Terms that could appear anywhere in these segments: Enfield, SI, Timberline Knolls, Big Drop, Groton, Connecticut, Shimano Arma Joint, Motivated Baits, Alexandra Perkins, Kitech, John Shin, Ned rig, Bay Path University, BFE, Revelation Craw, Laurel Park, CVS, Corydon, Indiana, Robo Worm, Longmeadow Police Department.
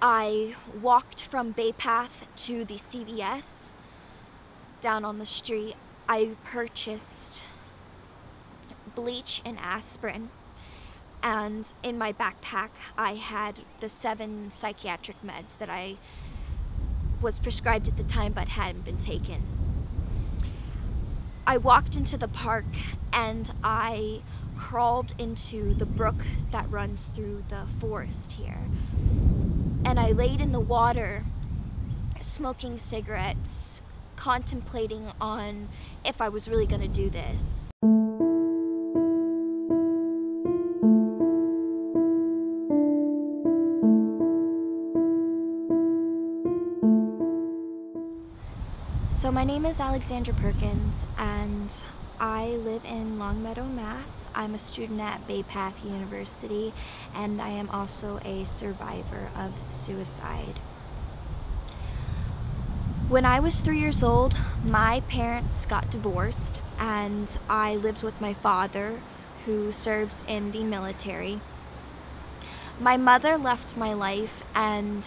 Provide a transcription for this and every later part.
I walked from Bay Path to the CVS down on the street. I purchased bleach and aspirin, and in my backpack I had the 7 psychiatric meds that I was prescribed at the time but hadn't been taken. I walked into the park and I crawled into the brook that runs through the forest here. And I laid in the water, smoking cigarettes, contemplating on if I was really going to do this. So my name is Alexandra Perkins, and I live in Longmeadow, Mass. I'm a student at Bay Path University, and I am also a survivor of suicide. When I was 3 years old, my parents got divorced, and I lived with my father, who serves in the military. My mother left my life and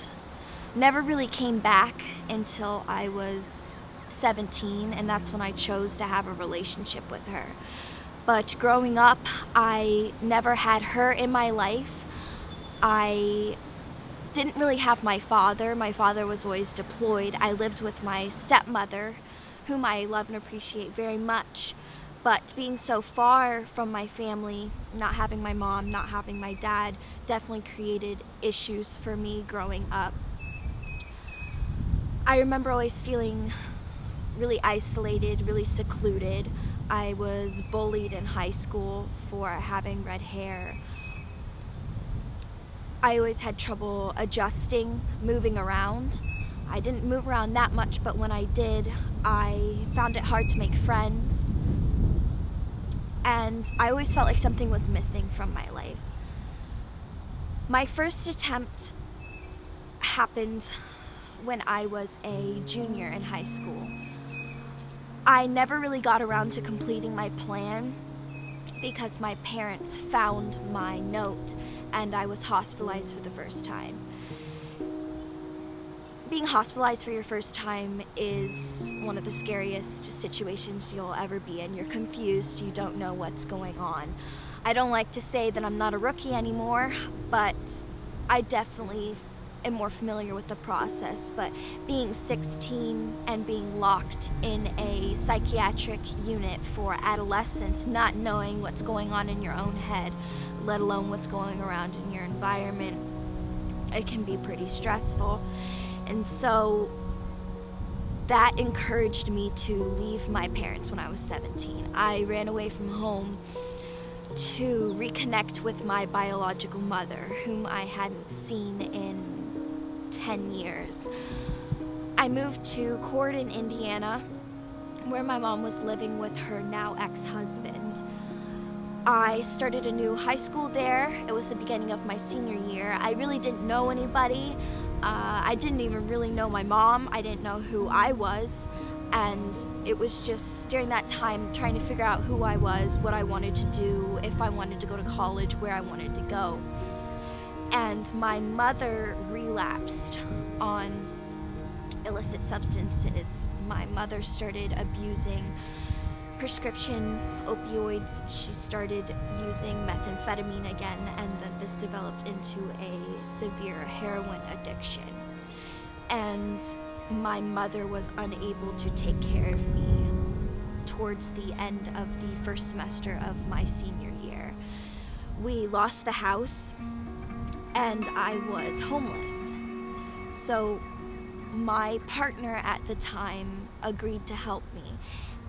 never really came back until I was 17, and that's when I chose to have a relationship with her. But growing up, I never had her in my life. I didn't really have my father. My father was always deployed. I lived with my stepmother, whom I love and appreciate very much. But being so far from my family, not having my mom, not having my dad, definitely created issues for me growing up. I remember always feeling really isolated, really secluded. I was bullied in high school for having red hair. I always had trouble adjusting, moving around. I didn't move around that much, but when I did, I found it hard to make friends. And I always felt like something was missing from my life. My first attempt happened when I was a junior in high school. I never really got around to completing my plan because my parents found my note and I was hospitalized for the first time. Being hospitalized for your first time is one of the scariest situations you'll ever be in. You're confused, you don't know what's going on. I don't like to say that I'm not a rookie anymore, but I definitely am more familiar with the process. But being 16 and being locked in a psychiatric unit for adolescents, not knowing what's going on in your own head, let alone what's going around in your environment, it can be pretty stressful. And so that encouraged me to leave my parents when I was 17. I ran away from home to reconnect with my biological mother, whom I hadn't seen in 10 years. I moved to Corydon, Indiana, where my mom was living with her now ex-husband. I started a new high school there. It was the beginning of my senior year. I really didn't know anybody. I didn't even really know my mom. I didn't know who I was. And it was just during that time trying to figure out who I was, what I wanted to do, if I wanted to go to college, where I wanted to go. And my mother relapsed on illicit substances. My mother started abusing prescription opioids. She started using methamphetamine again, and then this developed into a severe heroin addiction. And my mother was unable to take care of me towards the end of the first semester of my senior year. We lost the house, and I was homeless. So my partner at the time agreed to help me,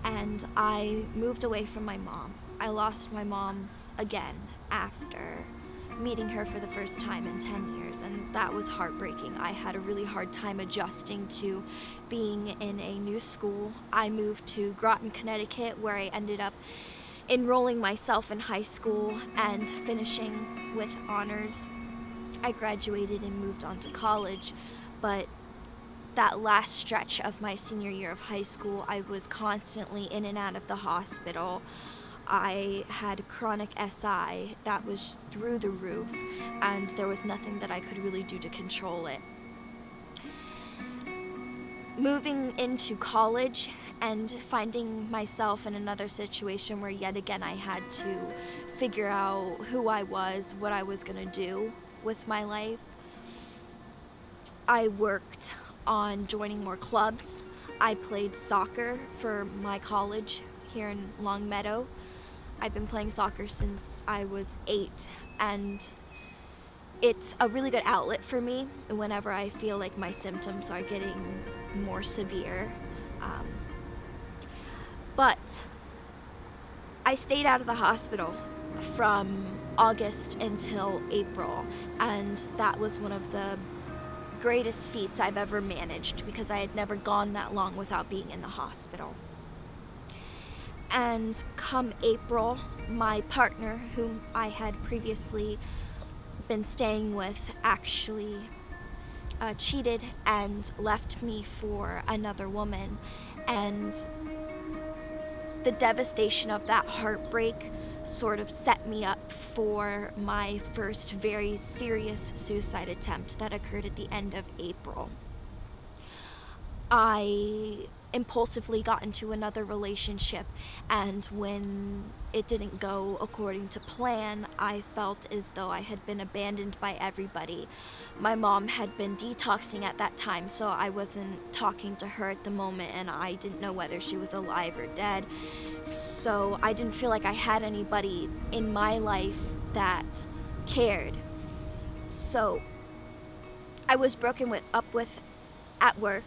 and I moved away from my mom. I lost my mom again after meeting her for the first time in 10 years, and that was heartbreaking. I had a really hard time adjusting to being in a new school. I moved to Groton, Connecticut, where I ended up enrolling myself in high school and finishing with honors. I graduated and moved on to college, but that last stretch of my senior year of high school, I was constantly in and out of the hospital. I had chronic SI that was through the roof, and there was nothing that I could really do to control it. Moving into college and finding myself in another situation where yet again I had to figure out who I was, what I was gonna do with my life. I worked on joining more clubs. I played soccer for my college here in Longmeadow. I've been playing soccer since I was 8, and it's a really good outlet for me whenever I feel like my symptoms are getting more severe. But I stayed out of the hospital from August until April, and that was one of the greatest feats I've ever managed because I had never gone that long without being in the hospital. And come April, my partner, whom I had previously been staying with, actually cheated and left me for another woman, and the devastation of that heartbreak sort of set me up for my first very serious suicide attempt that occurred at the end of April. I impulsively got into another relationship, and when it didn't go according to plan, I felt as though I had been abandoned by everybody. My mom had been detoxing at that time, so I wasn't talking to her at the moment, and I didn't know whether she was alive or dead. So I didn't feel like I had anybody in my life that cared. So I was broken up with at work.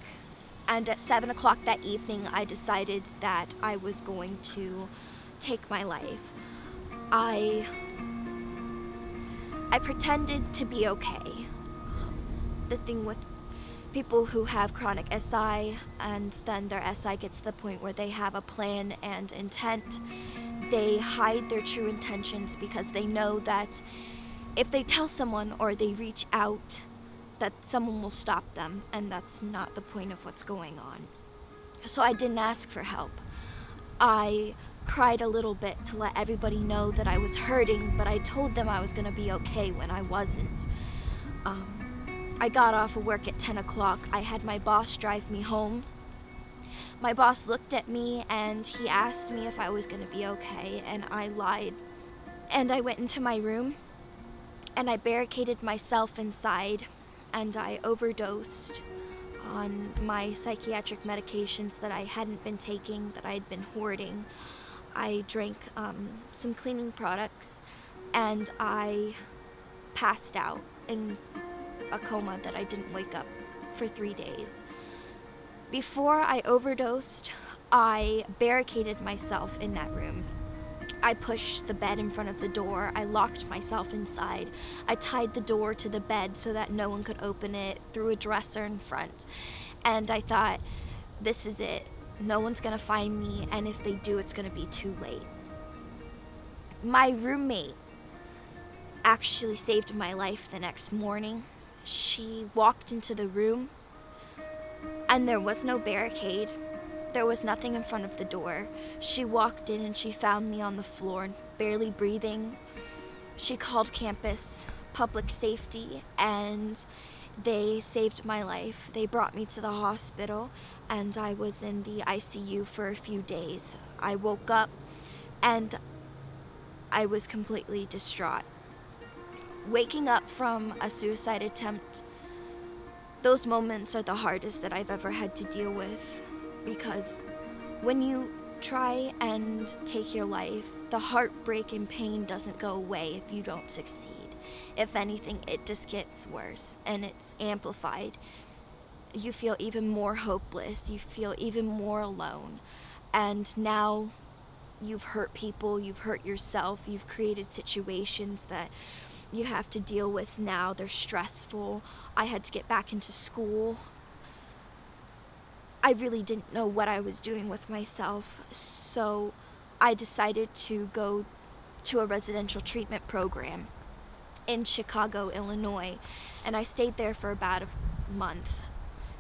And at 7 o'clock that evening, I decided that I was going to take my life. I pretended to be okay. The thing with people who have chronic SI, and then their SI gets to the point where they have a plan and intent, they hide their true intentions because they know that if they tell someone or they reach out, that someone will stop them, and that's not the point of what's going on. So I didn't ask for help. I cried a little bit to let everybody know that I was hurting, but I told them I was gonna be okay when I wasn't. I got off of work at 10 o'clock. I had my boss drive me home. My boss looked at me and he asked me if I was gonna be okay, and I lied. And I went into my room and I barricaded myself inside, and I overdosed on my psychiatric medications that I hadn't been taking, that I had been hoarding. I drank some cleaning products, and I passed out in a coma that I didn't wake up for 3 days. Before I overdosed, I barricaded myself in that room. I pushed the bed in front of the door. I locked myself inside. I tied the door to the bed so that no one could open it, through a dresser in front. And I thought, this is it. No one's gonna find me, and if they do, it's gonna be too late. My roommate actually saved my life the next morning. She walked into the room, and there was no barricade. There was nothing in front of the door. She walked in and she found me on the floor, barely breathing. She called campus public safety, and they saved my life. They brought me to the hospital, and I was in the ICU for a few days. I woke up and I was completely distraught. Waking up from a suicide attempt, those moments are the hardest that I've ever had to deal with. Because when you try and take your life, the heartbreak and pain doesn't go away if you don't succeed. If anything, it just gets worse, and it's amplified. You feel even more hopeless, you feel even more alone, and now you've hurt people, you've hurt yourself, you've created situations that you have to deal with now. They're stressful. I had to get back into school. I really didn't know what I was doing with myself, so I decided to go to a residential treatment program in Chicago, Illinois, and I stayed there for about a month.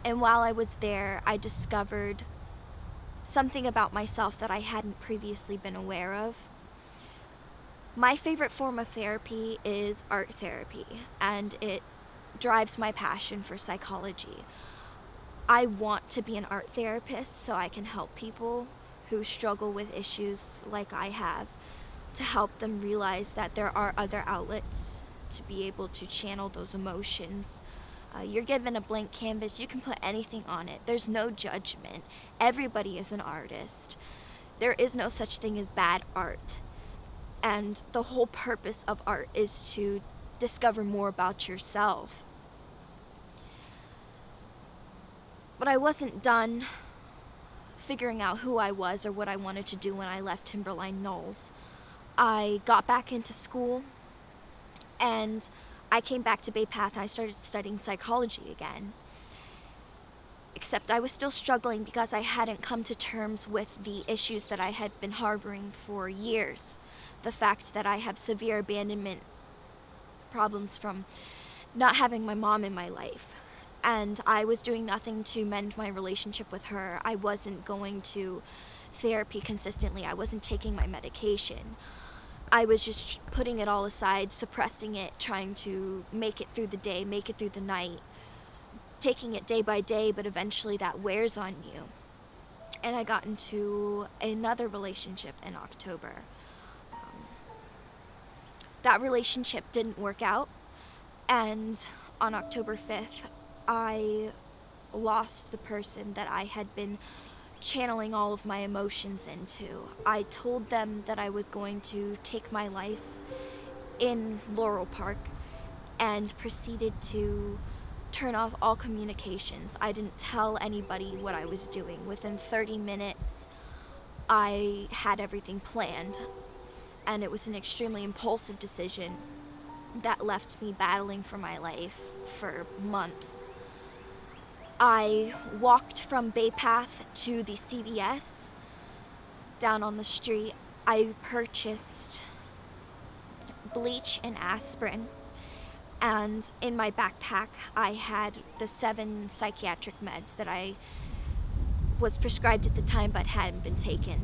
And while I was there, I discovered something about myself that I hadn't previously been aware of. My favorite form of therapy is art therapy, and it drives my passion for psychology. I want to be an art therapist so I can help people who struggle with issues like I have, to help them realize that there are other outlets to be able to channel those emotions. You're given a blank canvas, you can put anything on it. There's no judgment. Everybody is an artist. There is no such thing as bad art. And the whole purpose of art is to discover more about yourself. But I wasn't done figuring out who I was or what I wanted to do when I left Timberline Knolls. I got back into school and I came back to Bay Path. I started studying psychology again. Except I was still struggling because I hadn't come to terms with the issues that I had been harboring for years. The fact that I have severe abandonment problems from not having my mom in my life. And I was doing nothing to mend my relationship with her. I wasn't going to therapy consistently. I wasn't taking my medication. I was just putting it all aside, suppressing it, trying to make it through the day, make it through the night, taking it day by day, but eventually that wears on you. And I got into another relationship in October. That relationship didn't work out, and on October 5th, I lost the person that I had been channeling all of my emotions into. I told them that I was going to take my life in Laurel Park and proceeded to turn off all communications. I didn't tell anybody what I was doing. Within 30 minutes, I had everything planned, and it was an extremely impulsive decision that left me battling for my life for months. I walked from Bay Path to the CVS down on the street. I purchased bleach and aspirin, and in my backpack I had the 7 psychiatric meds that I was prescribed at the time but hadn't been taken.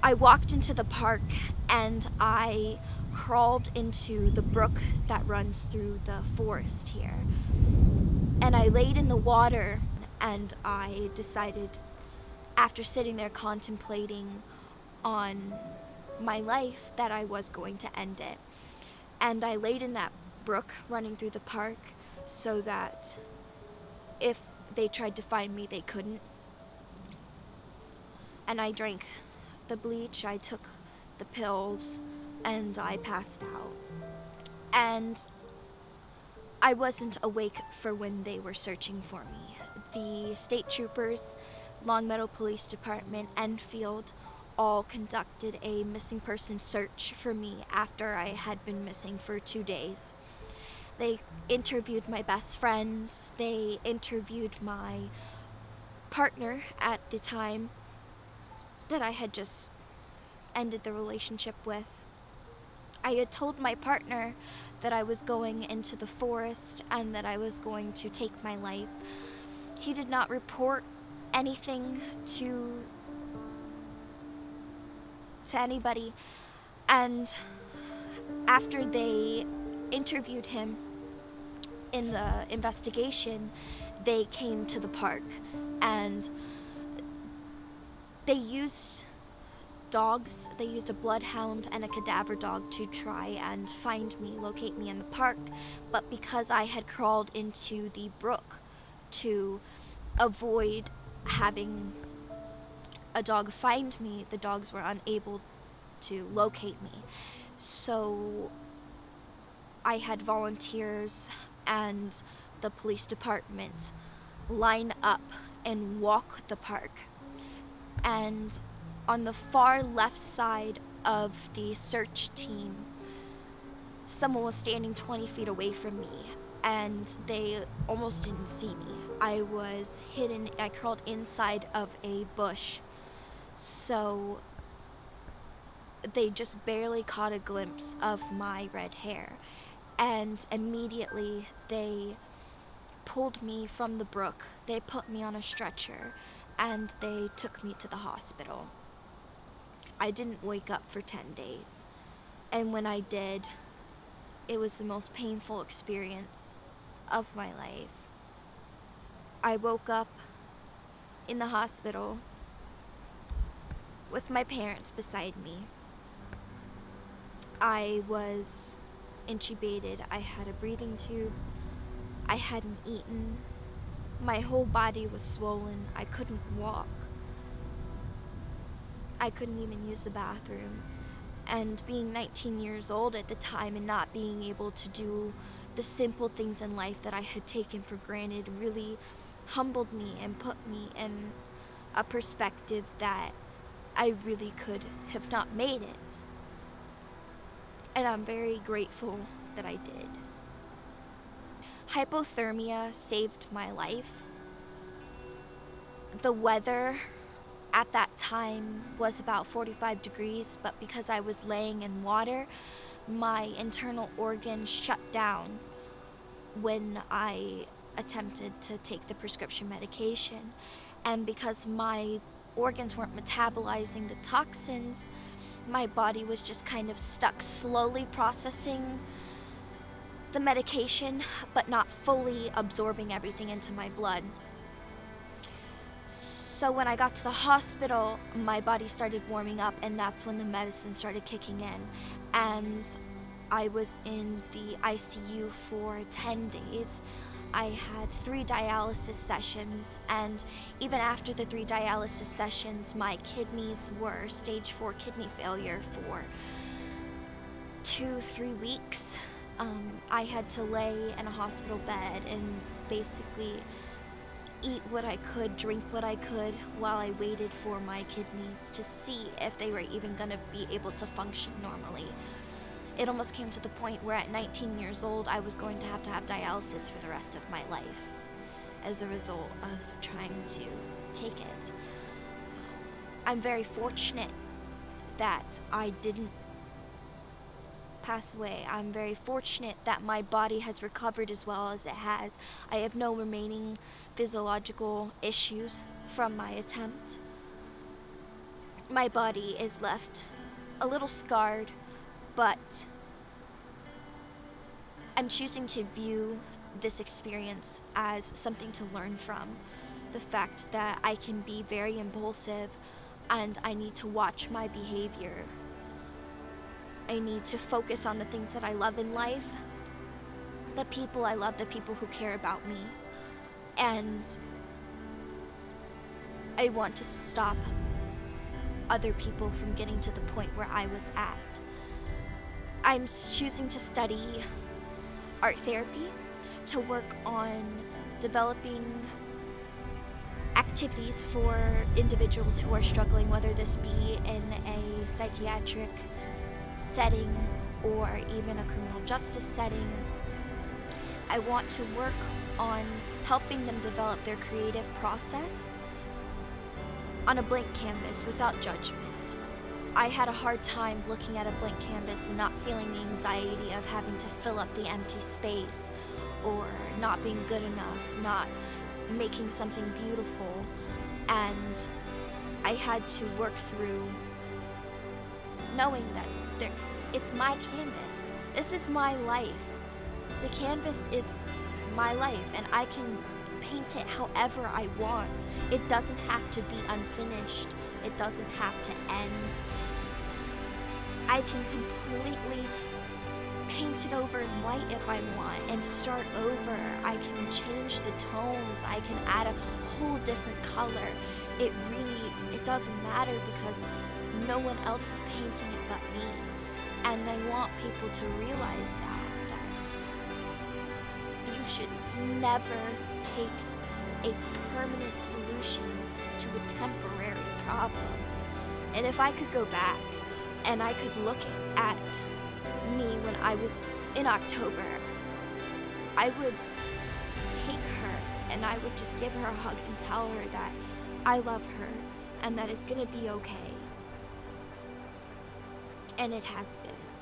I walked into the park and I crawled into the brook that runs through the forest here. And I laid in the water, and I decided, after sitting there contemplating on my life, that I was going to end it. And I laid in that brook running through the park so that if they tried to find me, they couldn't. And I drank the bleach, I took the pills, and I passed out. And I wasn't awake for when they were searching for me. The state troopers, Longmeadow Police Department, Enfield, all conducted a missing person search for me after I had been missing for 2 days. They interviewed my best friends. They interviewed my partner at the time that I had just ended the relationship with. I had told my partner that I was going into the forest and that I was going to take my life. He did not report anything to anybody. And after they interviewed him in the investigation, they came to the park and they used dogs. They used a bloodhound and a cadaver dog to try and find me, locate me in the park, but because I had crawled into the brook to avoid having a dog find me, the dogs were unable to locate me. So I had volunteers and the police department line up and walk the park. And on the far left side of the search team, someone was standing 20 feet away from me, and they almost didn't see me. I was hidden, I crawled inside of a bush, so they just barely caught a glimpse of my red hair. And immediately they pulled me from the brook, they put me on a stretcher, and they took me to the hospital. I didn't wake up for 10 days. And when I did, it was the most painful experience of my life. I woke up in the hospital with my parents beside me. I was intubated. I had a breathing tube. I hadn't eaten. My whole body was swollen. I couldn't walk. I couldn't even use the bathroom. And being 19 years old at the time and not being able to do the simple things in life that I had taken for granted really humbled me and put me in a perspective that I really could have not made it. And I'm very grateful that I did. Hypothermia saved my life. The weather at that time was about 45 degrees, but because I was laying in water, my internal organs shut down when I attempted to take the prescription medication. And because my organs weren't metabolizing the toxins, my body was just kind of stuck slowly processing the medication, but not fully absorbing everything into my blood. So when I got to the hospital, my body started warming up, and that's when the medicine started kicking in. And I was in the ICU for 10 days. I had 3 dialysis sessions, and even after the 3 dialysis sessions, my kidneys were stage 4 kidney failure for 2-3 weeks. I had to lay in a hospital bed and basically eat what I could, drink what I could, while I waited for my kidneys to see if they were even gonna be able to function normally. It almost came to the point where at 19 years old, I was going to have dialysis for the rest of my life as a result of trying to take it. I'm very fortunate that I didn't pass away. I'm very fortunate that my body has recovered as well as it has. I have no remaining physiological issues from my attempt. My body is left a little scarred, but I'm choosing to view this experience as something to learn from. The fact that I can be very impulsive and I need to watch my behavior. I need to focus on the things that I love in life, the people I love, the people who care about me. And I want to stop other people from getting to the point where I was at. I'm choosing to study art therapy to work on developing activities for individuals who are struggling, whether this be in a psychiatric setting or even a criminal justice setting. I want to work on helping them develop their creative process on a blank canvas without judgment. I had a hard time looking at a blank canvas and not feeling the anxiety of having to fill up the empty space or not being good enough, not making something beautiful. And I had to work through knowing that it's my canvas. This is my life. The canvas is my life, and I can paint it however I want. It doesn't have to be unfinished. It doesn't have to end. I can completely paint it over in white if I want and start over. I can change the tones. I can add a whole different color. It really, it doesn't matter because no one else is painting it but me. And I want people to realize that you should never take a permanent solution to a temporary problem. And if I could go back and I could look at me when I was in October, I would take her and I would just give her a hug and tell her that I love her and that it's gonna be okay. And it has been.